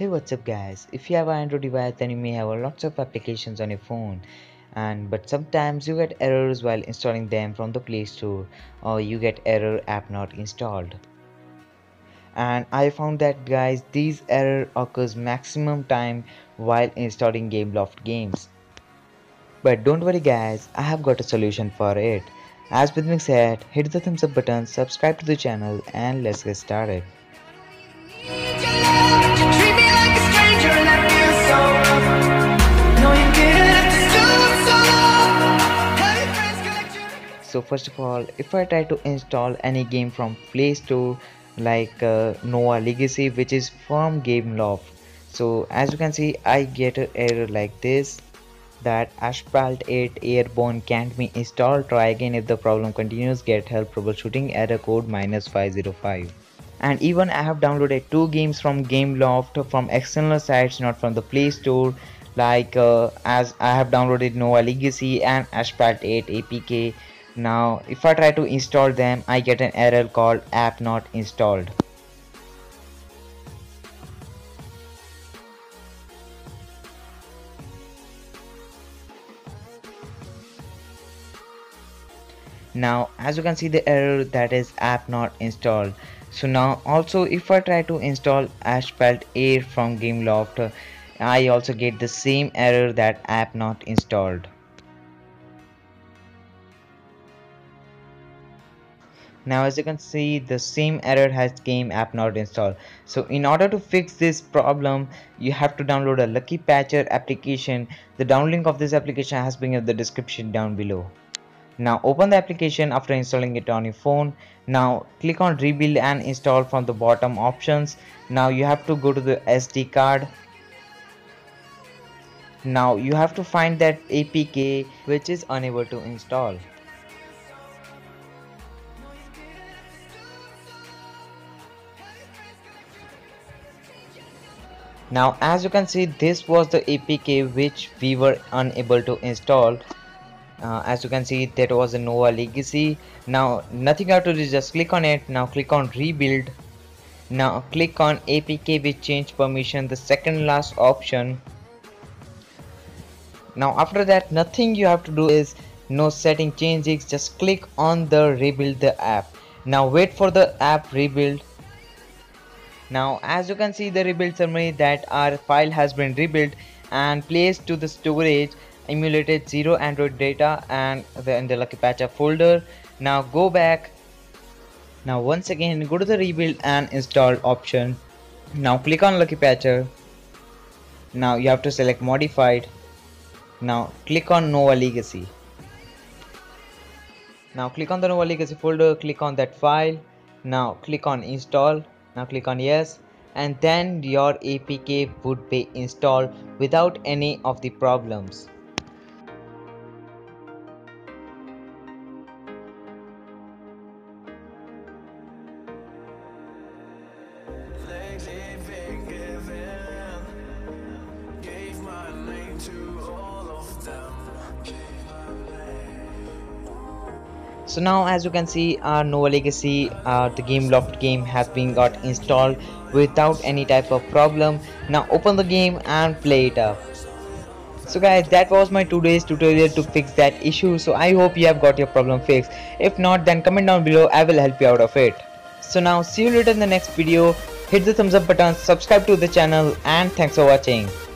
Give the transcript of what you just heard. Hey, what's up guys? If you have an Android device, then you may have lots of applications on your phone, but sometimes you get errors while installing them from the Play Store, or you get error app not installed. And I found that guys, these error occurs maximum time while installing Gameloft games. But don't worry guys, I have got a solution for it. As with me said, hit the thumbs up button, subscribe to the channel, and let's get started. So first of all, if I try to install any game from Play Store like Nova Legacy, which is from Gameloft, so as you can see I get an error like this that Asphalt 8 Airborne can't be installed, try again, if the problem continues get help troubleshooting, error code -505. And even I have downloaded 2 games from Gameloft from external sites, not from the Play Store, like as I have downloaded Nova Legacy and Asphalt 8 APK. Now if I try to install them, I get an error called app not installed. Now as you can see the error that is app not installed. So now also if I try to install Asphalt Air from Gameloft, I also get the same error that app not installed. Now as you can see the same error has game app not installed. So in order to fix this problem, you have to download a Lucky Patcher application. The downlink of this application has been in the description down below. Now open the application after installing it on your phone. Now click on rebuild and install from the bottom options. Now you have to go to the SD card. Now you have to find that APK which is unable to install. Now as you can see this was the APK which we were unable to install. As you can see that was a Nova Legacy. Now nothing else to do, just click on it. Now click on rebuild. Now click on APK with change permission, the second last option. Now after that nothing you have to do is no setting changes, just click on the rebuild the app. Now wait for the app rebuild. Now as you can see the rebuild summary that our file has been rebuilt and placed to the storage, emulated 0 Android data, and in the Lucky Patcher folder. Now go back. Now once again go to the rebuild and install option. Now click on Lucky Patcher. Now you have to select modified. Now click on Nova Legacy. Now click on the Nova Legacy folder, click on that file. Now click on install. Now click on yes, and then your APK would be installed without any of the problems. So now as you can see our Nova Legacy, the Gameloft game has been got installed without any type of problem. Now open the game and play it up. So guys, that was my today's tutorial to fix that issue. So I hope you have got your problem fixed. If not, then comment down below, I will help you out of it. So now see you later in the next video. Hit the thumbs up button, subscribe to the channel, and thanks for watching.